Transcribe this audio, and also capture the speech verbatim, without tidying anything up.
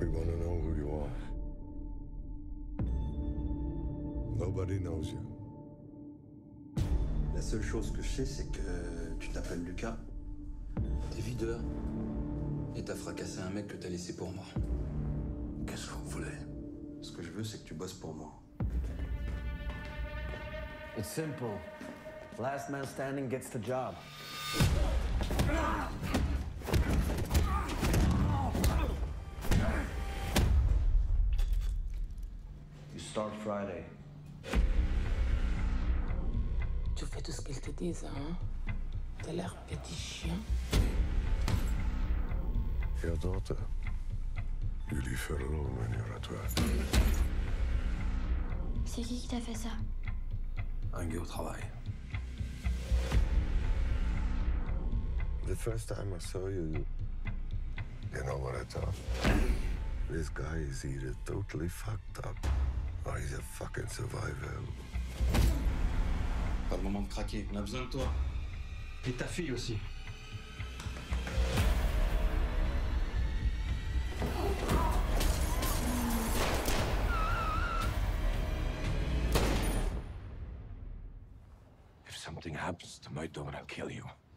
We want to know who you are. Nobody knows you. La seule chose que je sais, c'est que tu t'appelles Lucas, t'es videur, et t'as fracassé un mec que t'as laissé pour moi. Qu'est-ce que vous voulez? Ce que je veux, c'est que tu bosses pour moi. It's simple. Last man standing gets the job. You start Friday. Tu fais tout ce qu'ils te disent, hein? T'as l'air petit chien. Your daughter. You leave her alone when you're at work. C'est qui qui t'a fait ça? Un gars au travail. The first time I saw you, you know what I thought? This guy is either totally fucked up or he's a fucking survivor. Pas le moment de craquer, on a besoin de toi. Et ta fille aussi. If something happens to my daughter, I'll kill you.